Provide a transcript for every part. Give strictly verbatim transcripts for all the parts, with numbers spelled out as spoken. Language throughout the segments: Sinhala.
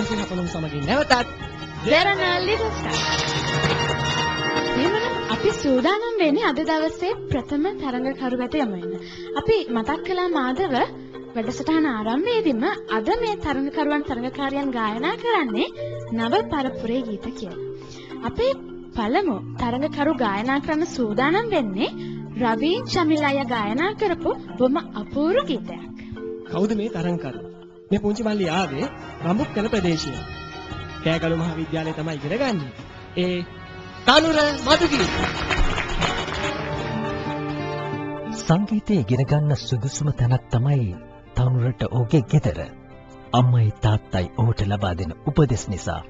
kung pinakulong sa maging neotat, Dera na Littlestar. Yun අපි සූදානම් වෙන්නේ අද දවසේ ප්‍රථම තරඟකරු වෙත යමු වෙන. අපි මතක් කළා මාදව වැඩසටහන ආරම්භයේදීම අද මේ තරඟකරුවන් තරඟකාරයන් ගායනා කරන්නේ නව පරපුරේ ගීත කියලා. අපේ පළමු තරඟකරු ගායනා කරන සූදානම් වෙන්නේ රවි චමිලාය ගායනා කරපු බොම අපූර්ව ගීතයක්. කවුද මේ තරඟකරු? මේ පුංචි මල්ලි ආවේ රඹුක් කළ ප්‍රදේශය. කෑගල මහාවිද්‍යාලය තමයි ඉගෙන ගන්නේ. ඒ तानुरा माधुरी संगीते गिरगन्न सुगुसुम तनक तमई तानुरट ओगे गिदर अम्मई तात्तई ओट लबा देन उपदेश निसा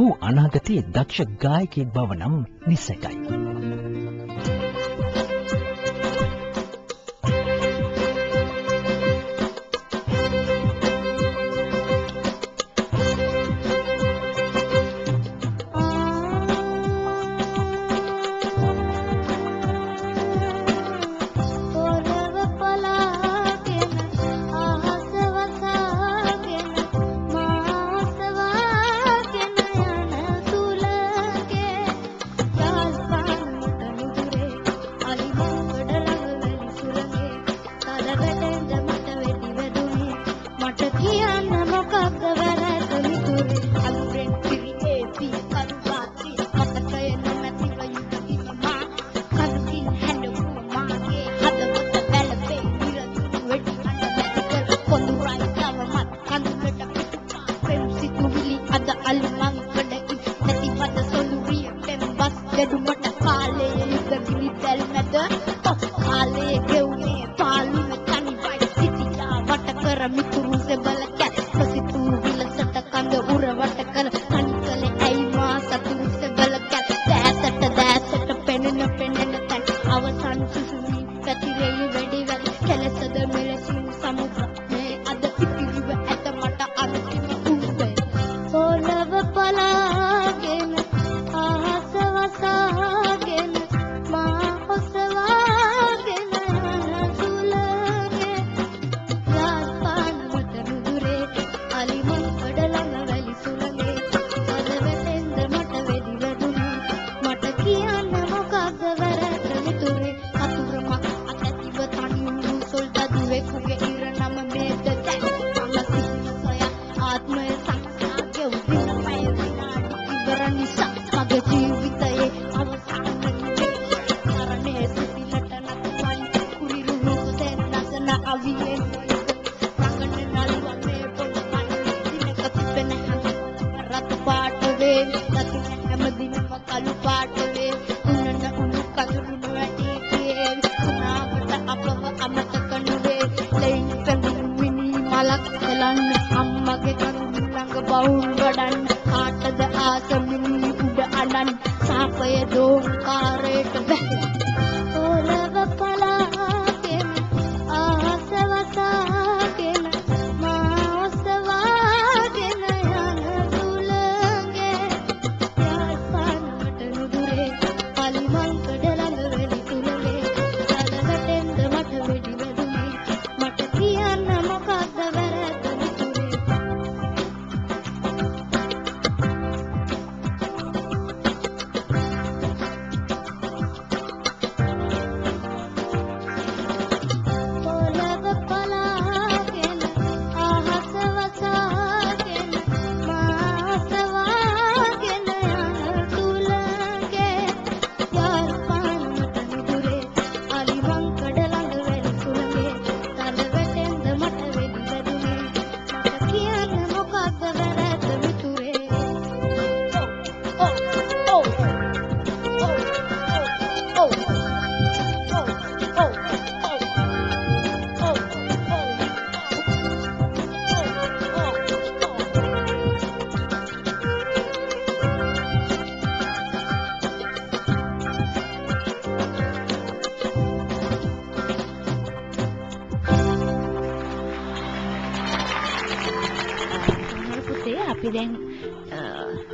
ओ अनागते दक्ष गायकेक बव नम निश्चयයි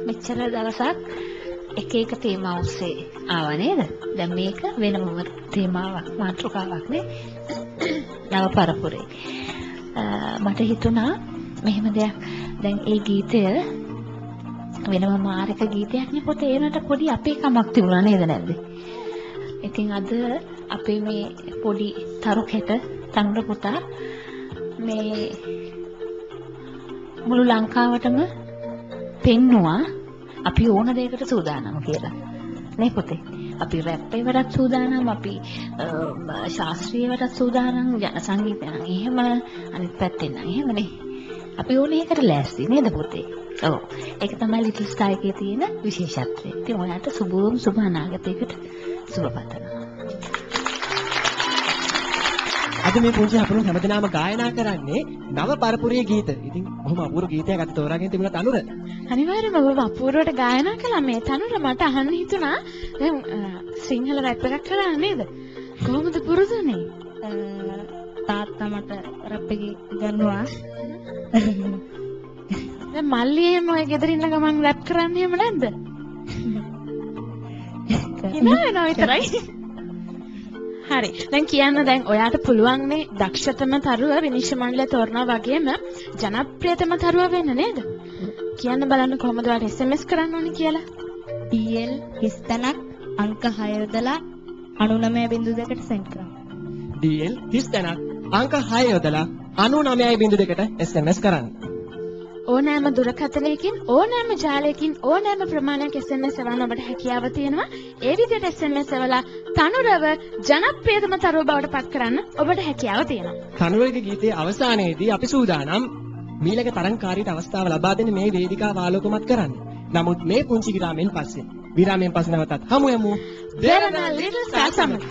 මෙච්චර දවසක් එක එක තේමා ඔස්සේ ආවා නේද? දැන් මේක වෙනම තේමාවක් මාතෘකාවක් නේ නව පරපුරේ. මට හිතුණා මෙහෙම දෙයක් දැන් ඒ ගීතය වෙනම මාරක ගීතයක් නේ පොතේ ඒනට පොඩි අපේකමක් තිබුණා නේද නැද්ද? ඉතින් අද අපේ මේ පොඩි තරුකෙට තනුර පුතා මේ මුළු ලංකාවටම පෙන්නවා අපි ඕන දෙයකට සූදානම් කියලා. නේ පොතේ අපි රැප් එකටත් සූදානම්, අපි ශාස්ත්‍රීයවටත් සූදානම්, ජන සංගීතය නම් එහෙම, අනිත් පැත්තෙන් නම් එහෙමනේ. අපි ඕන එකකට ලෑස්ති නේද පොතේ? ඔව්. ඒක තමයි ලිටල් ස්ටාර් එකේ තියෙන විශේෂත්වය. ඉතින් ඔයාලට සුබෝම් සුබ අනාගතයකට සුබපතනවා. අද මේ පුංචි අපලුන් හැමදෙනාම ගායනා කරන්නේ නව පරපුරේ ගීත. ඉතින් බොහොම අපූර්ව ගීතයක් අද තෝරාගෙන තිබුණා තනුර. අනිවාර්යයෙන්ම ඔබ අපූර්වට ගායනා කළා. මේ තනුර මට අහන්න හිතුණා දැන් සිංහල රැප් එකක් කරා නේද? කොහොමද පුරුදුනේ? තාත්තා මට රැප් එක ගන්නවා. දැන් මල්ලියම ඔය ගෙදරින්න ගමන් රැප් කරන්නේ එහෙම නැද්ද? ඉතින් නෝ විතරයි. හරි. දැන් කියන්න දැන් ඔයාට පුළුවන්නේ දක්ෂතම තරුව විනිශ්චය මණ්ඩලය තෝරනවා වගේම ජනප්‍රියතම තරුව වෙන්න නේද? කියන්න බලන්න කොහමද ඔයාට එස් එම් එස් කරන්න ඕනේ කියලා. ඩී එල් තිස් තැනක් අංක හය යොදලා අනූ නවය බිංදු දෙකට send කරන්න. ඩී එල් තිස් තැනක් අංක හය යොදලා අනූ නවය බිංදු දෙකට එස් එම් එස් කරන්න. ඕනෑම දුරකථනයකින් ඕනෑම ජාලයකින් ඕනෑම ප්‍රමාණයක් එස් එම් එස් එවන්න ඔබට හැකියාව තියෙනවා. ඒ විදිහට එස් එම් එස් එවලා තනුරව ජනප්‍රියතම තරුව බවට පත් කරන්න ඔබට හැකියාව තියෙනවා. තනුරගේ ගීතයේ අවසානයේදී අපි සූදානම් මීළඟ තරංකාරීට අවස්ථාව ලබා දෙන මේ වේදිකාව ආලෝකමත් කරන්න. නමුත් මේ පුංචි විරාමයෙන් පස්සේ විරාමයෙන් පස්සේ නැවතත් හමු යමු දෙරණ ලිටල් ස්ටාර් සමඟ.